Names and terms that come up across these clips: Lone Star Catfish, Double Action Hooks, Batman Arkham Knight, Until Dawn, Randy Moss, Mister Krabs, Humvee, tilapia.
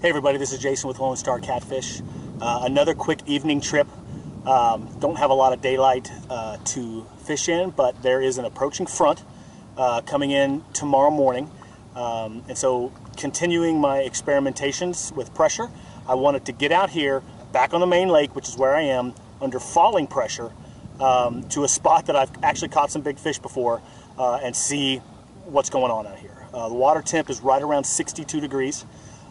Hey everybody, this is Jason with Lone Star Catfish. Another quick evening trip. Don't have a lot of daylight to fish in, but there is an approaching front coming in tomorrow morning. And so continuing my experimentations with pressure, I wanted to get out here back on the main lake, which is where I am, under falling pressure to a spot that I've actually caught some big fish before and see what's going on out here. The water temp is right around 62 degrees.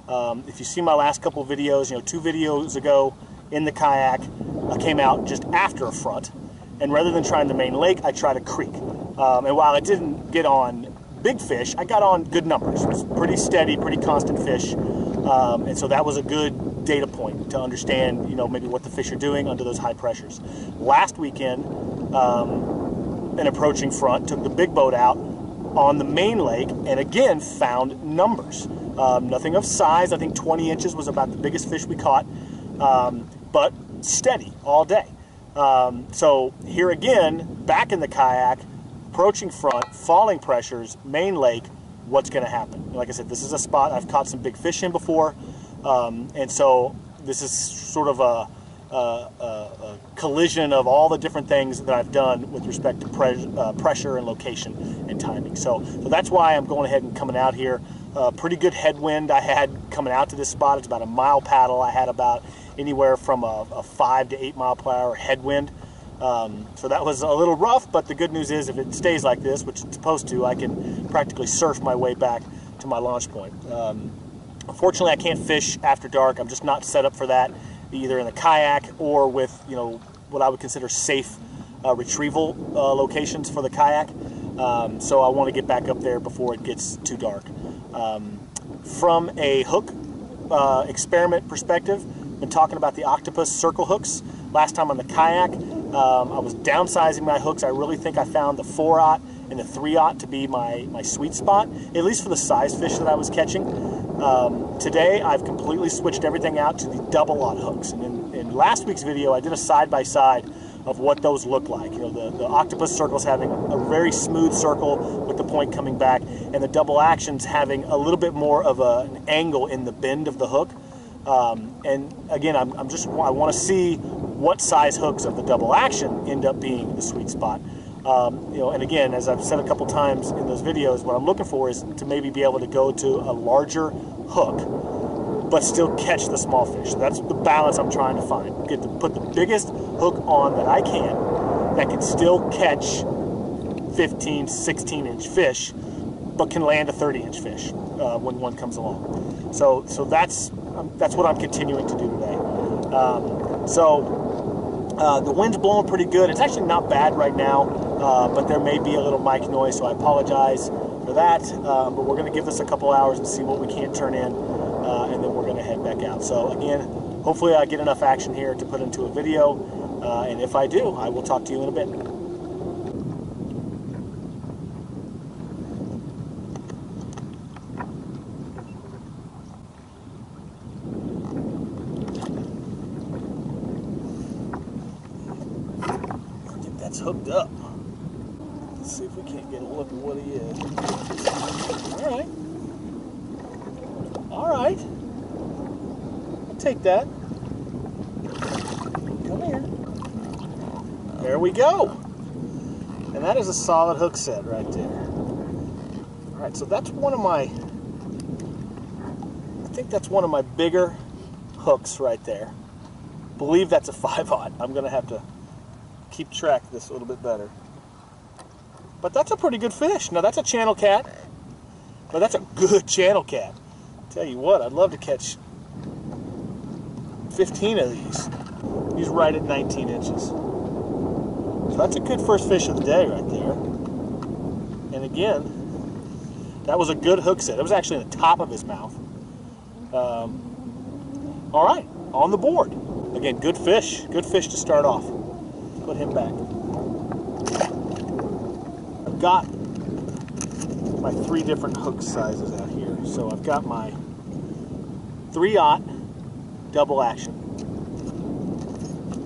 If you see my last couple videos, you know, 2 videos ago in the kayak, I came out just after a front, and rather than trying the main lake, I tried a creek. And while I didn't get on big fish, I got on good numbers. It was pretty steady, pretty constant fish, and so that was a good data point to understand, you know, maybe what the fish are doing under those high pressures. Last weekend, an approaching front took the big boat out on the main lake and again found numbers. Nothing of size. I think 20 inches was about the biggest fish we caught, but steady all day. So here again, back in the kayak, approaching front, falling pressures, main lake, what's going to happen? Like I said, this is a spot I've caught some big fish in before, and so this is sort of a collision of all the different things that I've done with respect to pressure and location and timing. So that's why I'm going ahead and coming out here. Pretty good headwind I had coming out to this spot. It's about a mile paddle. I had about anywhere from a 5 to 8 mile per hour headwind. So that was a little rough, but the good news is if it stays like this, which it's supposed to, I can practically surf my way back to my launch point. Unfortunately, I can't fish after dark. I'm just not set up for that, either in the kayak or with, you know, what I would consider safe retrieval locations for the kayak. So I want to get back up there before it gets too dark. From a hook experiment perspective, I've been talking about the octopus circle hooks. Last time on the kayak, I was downsizing my hooks. I really think I found the 4/0 and the 3/0 to be my sweet spot, at least for the size fish that I was catching. Today, I've completely switched everything out to the double-aught hooks. And in last week's video, I did a side-by-side of what those look like. You know, the octopus circles having a very smooth circle with the point coming back, and the double actions having a little bit more of an angle in the bend of the hook. And again, I want to see what size hooks of the double action end up being the sweet spot. You know, and again, as I've said a couple times in those videos, what I'm looking for is to maybe be able to go to a larger hook, but still catch the small fish. That's the balance I'm trying to find. Get to put the biggest hook on that I can, that can still catch 15, 16-inch fish, but can land a 30-inch fish when one comes along. So that's what I'm continuing to do today. The wind's blowing pretty good. It's actually not bad right now, but there may be a little mic noise, so I apologize for that. But we're going to give this a couple hours and see what we can't turn in, and then we're going to head back out. So again, hopefully I get enough action here to put into a video, and if I do, I will talk to you in a bit. That's hooked up. Let's see if we can't get a look at what he is. All right. I'll take that. Come here. There we go. And that is a solid hook set right there. All right, so that's one of my, I think that's one of my bigger hooks right there. I believe that's a 5/0. I'm gonna have to keep track of this a little bit better. But that's a pretty good fish. Now that's a channel cat. Now that's a good channel cat. Tell you what, I'd love to catch 15 of these. He's right at 19 inches. So that's a good first fish of the day right there. And again, that was a good hook set. It was actually in the top of his mouth. All right, on the board. Again, good fish. Good fish to start off. Put him back. I've got my 3 different hook sizes out here. So I've got my 3/0 double action.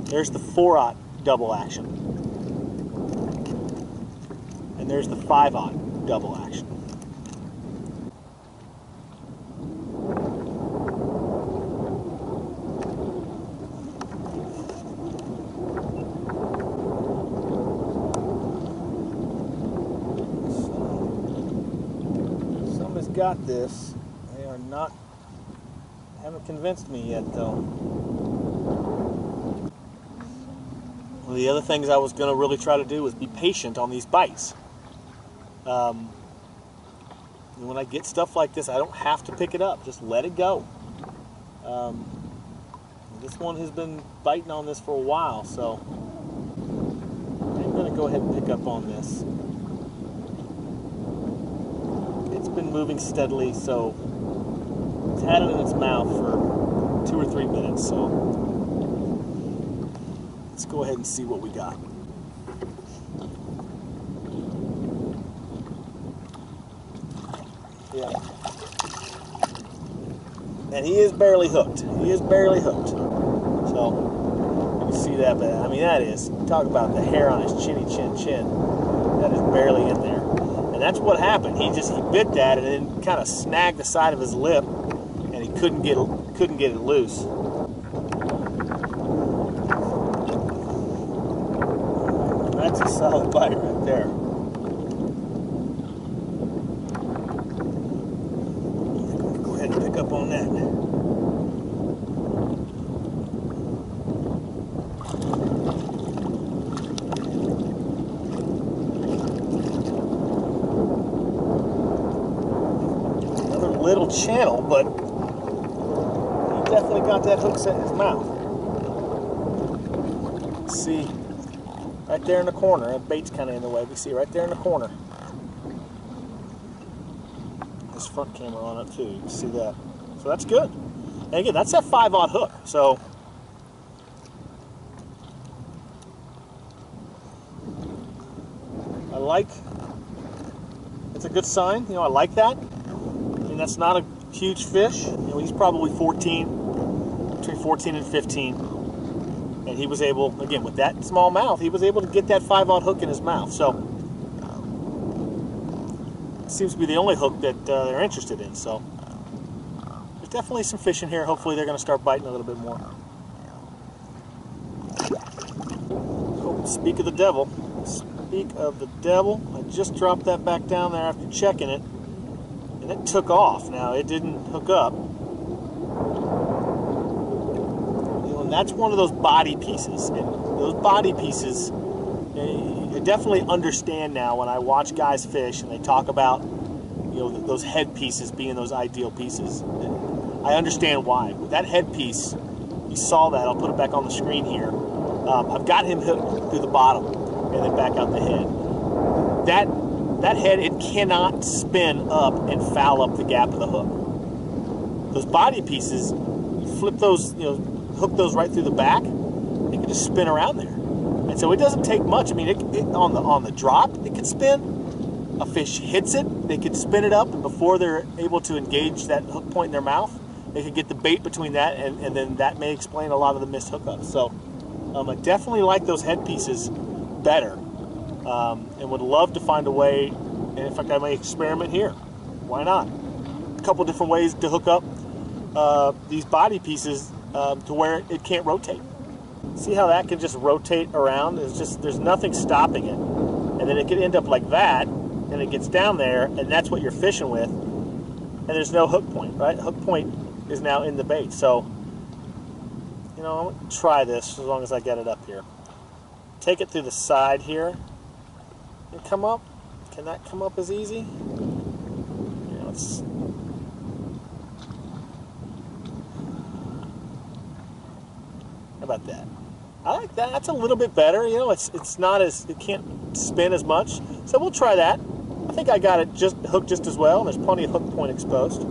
There's the 4/0 double action. And there's the 5/0 double action. just got this. They are not, haven't convinced me yet though. One of the other things I was going to really try to do was be patient on these bites. When I get stuff like this, I don't have to pick it up. Just let it go. This one has been biting on this for a while, so I'm going to go ahead and pick up on this. It's been moving steadily, so it's had it in its mouth for 2 or 3 minutes, so let's go ahead and see what we got. Yeah. And he is barely hooked. He is barely hooked. So, you can see that, but I mean, that is, talk about the hair on his chinny chin chin. That is barely in there. And that's what happened. He bit that and then kind of snagged the side of his lip and he couldn't get it loose. That's a solid bite right there. On that. Another little channel, but he definitely got that hook set in his mouth. See, right there in the corner, that bait's kind of in the way. We see right there in the corner. This front camera on it too, you can see that. So that's good. And again, that's that 5/0 hook. So I like, it's a good sign. You know, I like that. I mean, that's not a huge fish. You know, he's probably 14, between 14 and 15. And he was able, again, with that small mouth, he was able to get that 5/0 hook in his mouth. So it seems to be the only hook that they're interested in. So. Definitely some fish in here. Hopefully they're going to start biting a little bit more. Oh, speak of the devil. Speak of the devil. I just dropped that back down there after checking it. And it took off. Now, it didn't hook up. You know, and that's one of those body pieces. And those body pieces, I definitely understand now when I watch guys fish and they talk about, you know, those head pieces being those ideal pieces. I understand why. With that headpiece, you saw that. I'll put it back on the screen here. I've got him hooked through the bottom and then back out the head. That head, it cannot spin up and foul up the gap of the hook. Those body pieces, you flip those, you know, hook those right through the back. It can just spin around there, and so it doesn't take much. I mean, it on the drop, it can spin. A fish hits it, they can spin it up, and before they're able to engage that hook point in their mouth, they could get the bait between that, and then that may explain a lot of the missed hookups. So I definitely like those headpieces better, and would love to find a way, and in fact I may experiment here. Why not? A couple different ways to hook up these body pieces to where it can't rotate. See how that can just rotate around? It's just, there's nothing stopping it. And then it could end up like that, and it gets down there, and that's what you're fishing with, and there's no hook point, right? Hook point is now in the bait, so, you know, I'm going to try this as long as I get it up here. Take it through the side here, and come up. Can that come up as easy? Yeah, let's... How about that? I like that. That's a little bit better, you know, it's not as, it can't spin as much, so we'll try that. I think I got it just hooked just as well. There's plenty of hook point exposed.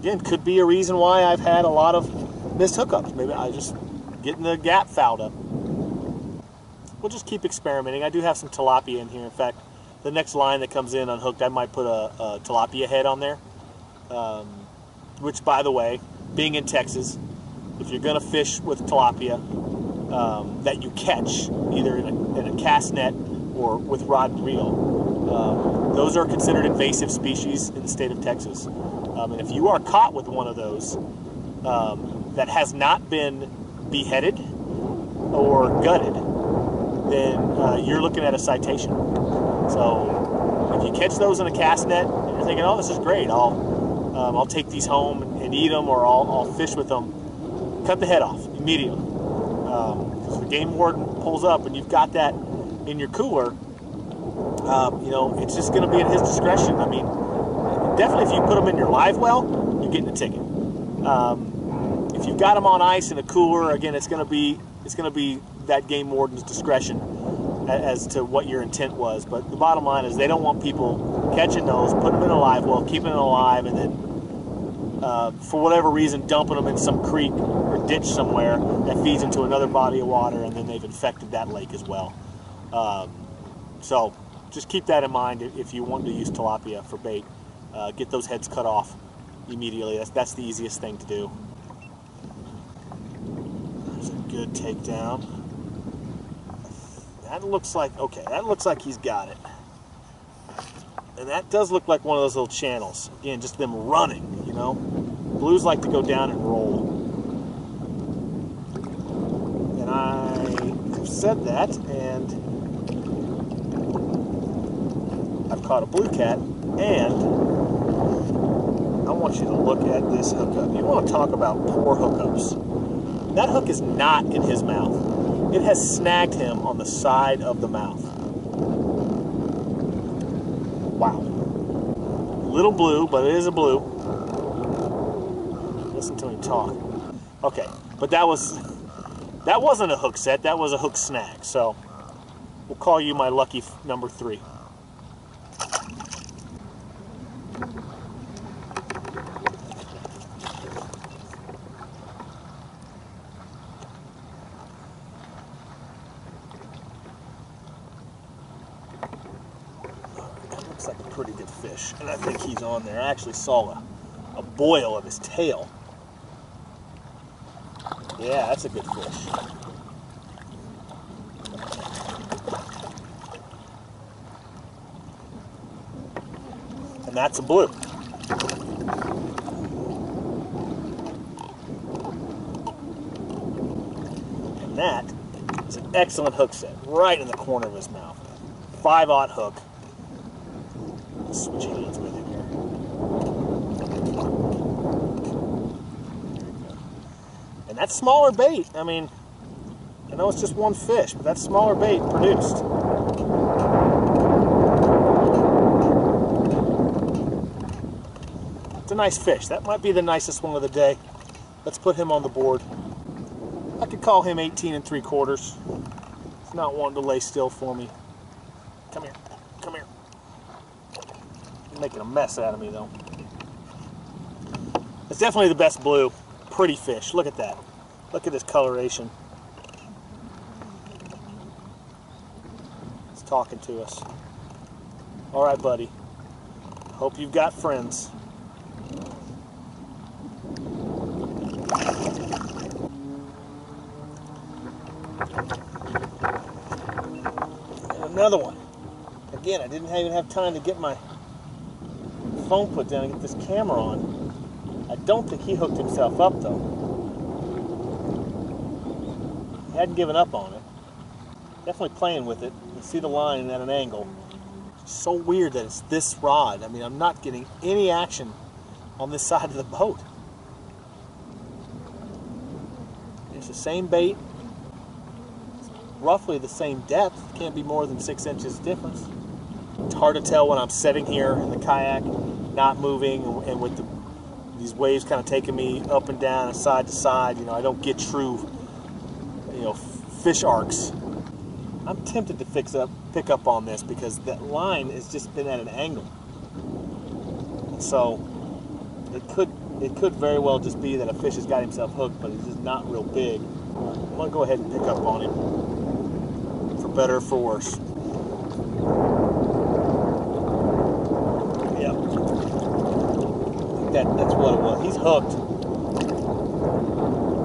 Again, could be a reason why I've had a lot of missed hookups. Maybe I just getting the gap fouled up. We'll just keep experimenting. I do have some tilapia in here. In fact, the next line that comes in unhooked, I might put a tilapia head on there. Which, by the way, being in Texas, if you're going to fish with tilapia that you catch either in a cast net or with rod and reel, those are considered invasive species in the state of Texas. And if you are caught with one of those that has not been beheaded or gutted, then you're looking at a citation. So If you catch those in a cast net and you're thinking, oh, this is great, I'll take these home and eat them, or I'll fish with them, cut the head off immediately. If the game warden pulls up and you've got that in your cooler, you know, it's just going to be at his discretion. I mean, definitely if you put them in your live well, you're getting a ticket. If you've got them on ice in a cooler, again, it's going to be that game warden's discretion as to what your intent was. But the bottom line is they don't want people catching those, putting them in a live well, keeping it alive, and then for whatever reason dumping them in some creek or ditch somewhere that feeds into another body of water, and then they've infected that lake as well. So just keep that in mind if you want to use tilapia for bait. Get those heads cut off immediately. That's the easiest thing to do. There's a good takedown. That looks like, okay, that looks like he's got it. And that does look like one of those little channels. Again, just them running, you know. Blues like to go down and roll. And I said that, and I've caught a blue cat, and I want you to look at this hookup. You want to talk about poor hookups. That hook is not in his mouth. It has snagged him on the side of the mouth. Wow. Little blue, but it is a blue. Listen to him talk. Okay, but that wasn't a hook set, that was a hook snag. So we'll call you my lucky number three. Like a pretty good fish, and I think he's on there. I actually saw a boil of his tail. Yeah, that's a good fish. And that's a blue. And that is an excellent hook set, right in the corner of his mouth. 5/0 hook. Switch hands with him here. There you go. And that's smaller bait. I mean, I know it's just one fish, but that's smaller bait produced. It's a nice fish. That might be the nicest one of the day. Let's put him on the board. I could call him 18 3/4. He's not wanting to lay still for me. Come here. Come here. Making a mess out of me though. It's definitely the best blue. Pretty fish. Look at that. Look at his coloration. He's talking to us. All right, buddy. Hope you've got friends. And another one. Again, I didn't even have time to get my phone put down and get this camera on. I don't think he hooked himself up though. He hadn't given up on it. Definitely playing with it. You see the line at an angle. It's so weird that it's this rod. I mean, I'm not getting any action on this side of the boat. It's the same bait. It's roughly the same depth. It can't be more than 6 inches difference. It's hard to tell when I'm sitting here in the kayak, not moving, and with these waves kind of taking me up and down and side to side. You know, I don't get true, you know, fish arcs. I'm tempted to pick up on this because that line has just been at an angle. So it could very well just be that a fish has got himself hooked, but he's just not real big. I'm gonna go ahead and pick up on him, for better or for worse. That's what it was. He's hooked.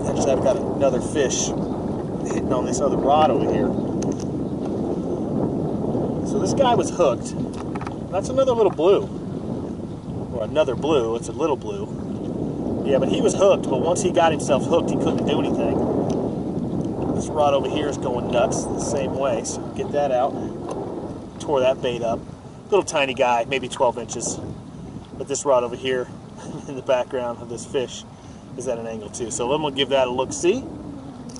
Actually, I've got another fish hitting on this other rod over here. So this guy was hooked. That's another little blue. Or another blue. It's a little blue. Yeah, but he was hooked. But once he got himself hooked, he couldn't do anything. This rod over here is going nuts the same way. So get that out. Tore that bait up. Little tiny guy, maybe 12 inches. But this rod over here in the background of this fish is at an angle too. So I'm gonna give that a look-see.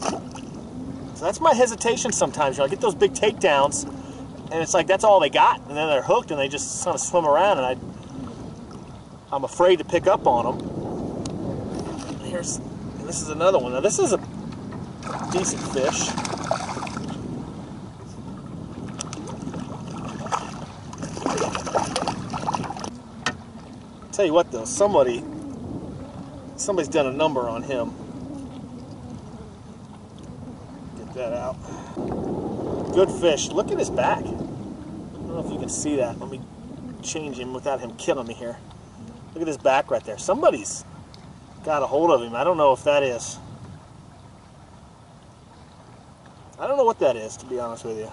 So that's my hesitation sometimes. You know, I get those big takedowns and it's like that's all they got, and then they're hooked and they just kind of swim around, and I'm afraid to pick up on them. And this is another one. Now this is a decent fish. Tell you what though, somebody's done a number on him. Get that out. Good fish. Look at his back. I don't know if you can see that. Let me change him without him killing me here. Look at his back right there. Somebody's got a hold of him. I don't know if that is. I don't know what that is, to be honest with you.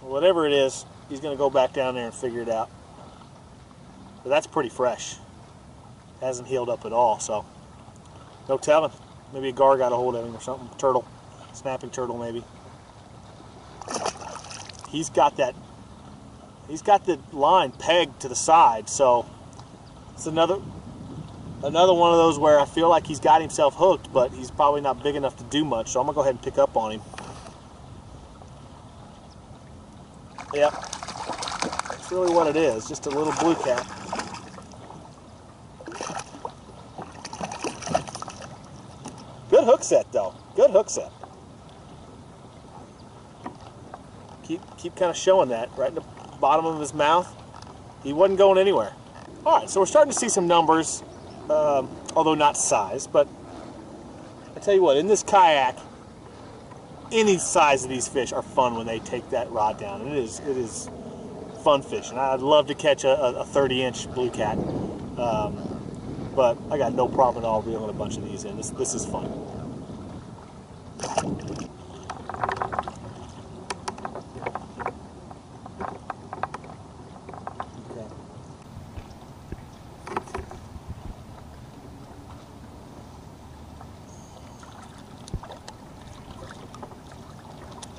Whatever it is, he's going to go back down there and figure it out. But that's pretty fresh. Hasn't healed up at all, so no telling. Maybe a gar got a hold of him or something. Turtle. Snapping turtle, maybe. He's got the line pegged to the side, so it's another one of those where I feel like he's got himself hooked, but he's probably not big enough to do much, so I'm gonna go ahead and pick up on him. Yep, that's really what it is, just a little blue cap. Good hook set though, good hook set. Keep kind of showing that right in the bottom of his mouth. He wasn't going anywhere. All right, so we're starting to see some numbers, although not size, but I tell you what, in this kayak, any size of these fish are fun when they take that rod down. It is fun fishing. I'd love to catch a 30-inch blue cat, but I got no problem at all reeling a bunch of these in. This is fun.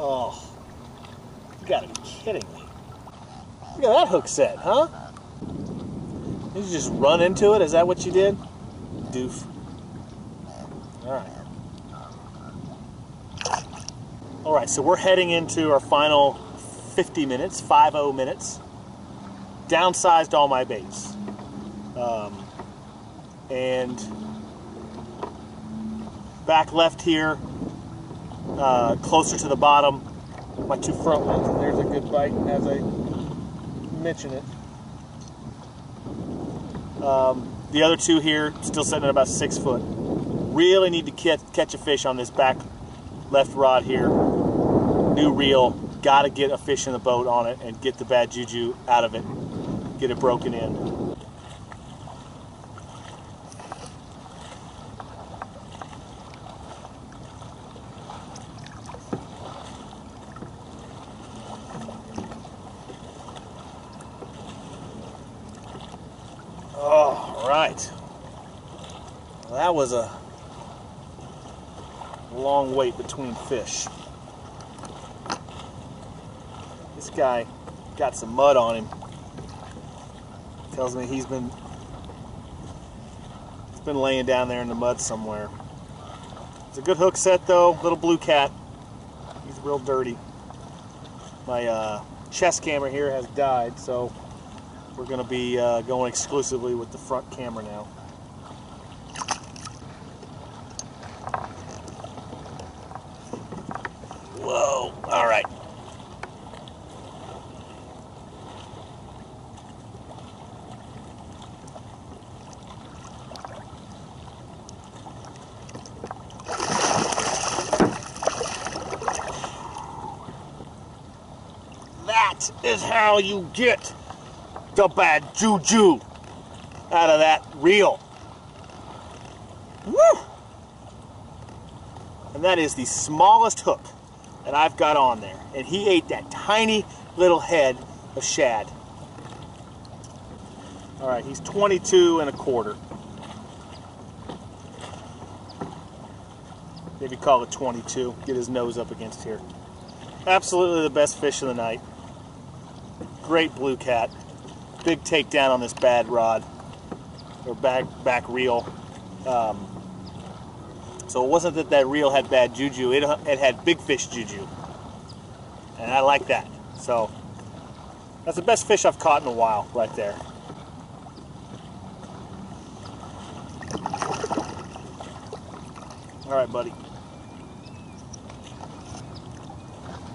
Oh, you gotta be kidding me. Look at that hook set, huh? Did you just run into it? Is that what you did? Doof. Alright. Alright, so we're heading into our final 50 minutes, 5-0 minutes. Downsized all my baits. And back left here, closer to the bottom, my two front ones, and there's a good bite as I mention it. The other two here, still sitting at about 6 foot. Really need to catch a fish on this back left rod here. New reel, gotta get a fish in the boat on it and get the bad juju out of it, get it broken in. That was a long wait between fish. This guy got some mud on him. Tells me it's been laying down there in the mud somewhere. It's a good hook set though, little blue cat. He's real dirty. My chest camera here has died, so we're gonna be going exclusively with the front camera now. Whoa, all right. That is how you get the bad juju out of that reel. Woo! And that is the smallest hook that I've got on there, and he ate that tiny little head of shad. All right, he's 22 and a quarter, maybe call it 22. Get his nose up against here. Absolutely the best fish of the night. Great blue cat. Big takedown on this bad rod, or back reel. So it wasn't that reel had bad juju, it had big fish juju. And I like that. So that's the best fish I've caught in a while right there. All right, buddy.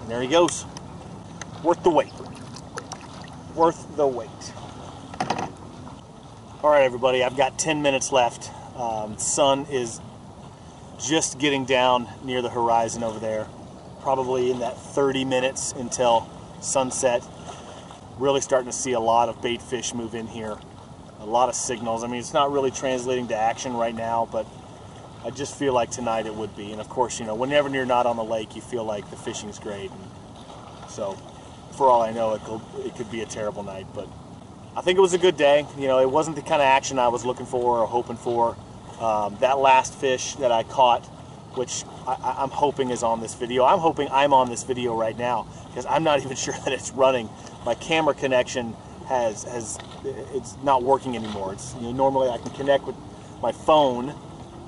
And there he goes. Worth the wait. Worth the wait. All right, everybody, I've got 10 minutes left. Sun is just getting down near the horizon over there. Probably in that 30 minutes until sunset. Really starting to see a lot of bait fish move in here. A lot of signals. I mean, it's not really translating to action right now, but I just feel like tonight it would be. And of course, you know, whenever you're not on the lake, you feel like the fishing's great. And so for all I know, it could be a terrible night, but I think it was a good day. You know, it wasn't the kind of action I was looking for or hoping for. That last fish that I caught, which I'm hoping is on this video. I'm hoping I'm on this video right now, because I'm not even sure that it's running. My camera connection it's not working anymore. It's, you know, normally I can connect with my phone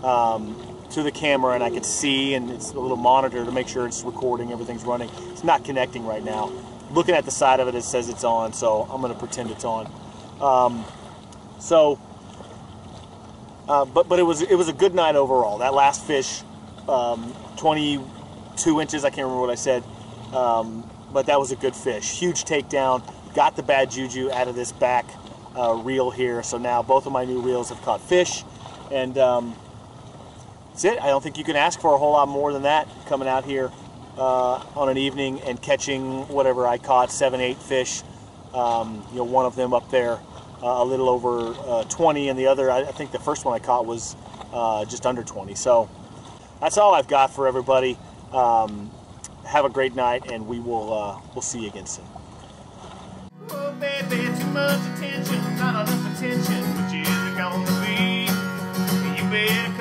to the camera and I can see, and it's a little monitor to make sure it's recording, everything's running. It's not connecting right now. Looking at the side of it, it says it's on, so I'm gonna pretend it's on. But it was a good night overall. That last fish, 22 inches, I can't remember what I said, but that was a good fish. Huge takedown, got the bad juju out of this back reel here, so now both of my new reels have caught fish, and that's it. I don't think you can ask for a whole lot more than that, coming out here on an evening and catching whatever I caught, 7, 8 fish. You know, one of them up there a little over 20, and the other, I think the first one I caught was just under 20. So that's all I've got for everybody. Have a great night, and we will we'll see you again soon. Oh, baby, too much attention, not enough attention, which is it gonna be? You better